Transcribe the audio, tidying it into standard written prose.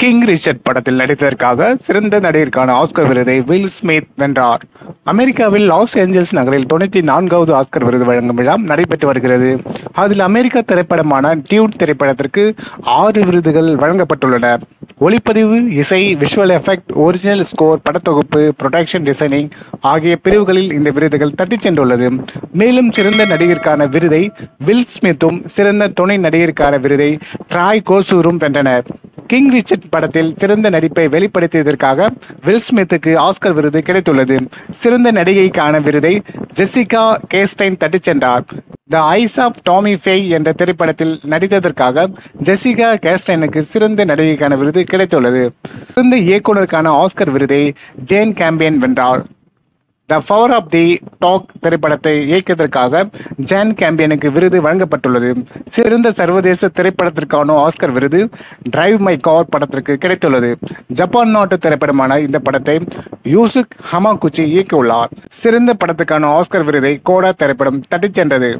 King Richard படத்தில் நடித்ததற்காக சிறந்த நடிகருக்கான ஆஸ்கர் விருதை வில் ஸ்மித் வென்றார். அமெரிக்காவில் லாஸ் ஏஞ்சல்ஸ் நகரில் 94வது ஆஸ்கர் விருது வழங்கும் விழா நடைபெற்று வருகிறது. அதில் அமெரிக்க திரைப்படமான டியூட் திரைப்படத்திற்கு 6 விருதுகள் வழங்கப்பட்டுள்ளன. ஒளிப்பதிவு, இசை, விஷுவல் எஃபெக்ட், ஒரிஜினல் ஸ்கோர், படத்தொகுப்பு, ப்ரொடக்ஷன் டிசைனிங் ஆகிய பிரிவுகளில் இந்த விருதுகள் தட்டிச் சென்றுள்ளது. மேலும் சிறந்த நடிகருக்கான விருதை வில் ஸ்மித்தும் சிறந்த துணை நடிகருக்கான விருதை ட்ராய் கோசூரும் வென்றனர். கிங் ரிச்சர்ட் படத்தில் சிறந்த நடிப்பை வெளிப்படுத்தியதற்காக வில் ஸ்மித்துக்கு ஆஸ்கர் விருது கிடைத்துள்ளது. சிறந்த நடிகைக்கான விருதை ஜெசிகா சேஸ்டைன் தட்டிச் சென்றார். The eyes of Tammy Faye என்ற திரைப்படத்தில் நடித்ததற்காக ஜெசிகா சேஸ்டைனுக்கு சிறந்த நடிகைக்கான விருது கிடைத்துள்ளது. சிறந்த இயக்குநருக்கான ஆஸ்கர் விருதை ஜேன் கேம்பியன் வென்றார். The power of the dog திரைப்படத்தை இயக்கியதற்காக ஜேன் கேம்பியனுக்கு விருது வழங்கப்பட்டுள்ளது. சிறந்த சர்வதேச திரைப்படத்திற்கான ஆஸ்கர் விருது டிரைவ் மை கார் படத்திற்கு கிடைத்துள்ளது. ஜப்பான் நாட்டு திரைப்படமான இந்த படத்தை யூசுக் ஹமாகுச்சி இயக்கியுள்ளார். சிறந்த படத்துக்கான ஆஸ்கர் விருதை கோடா திரைப்படம் தட்டிச் சென்றது.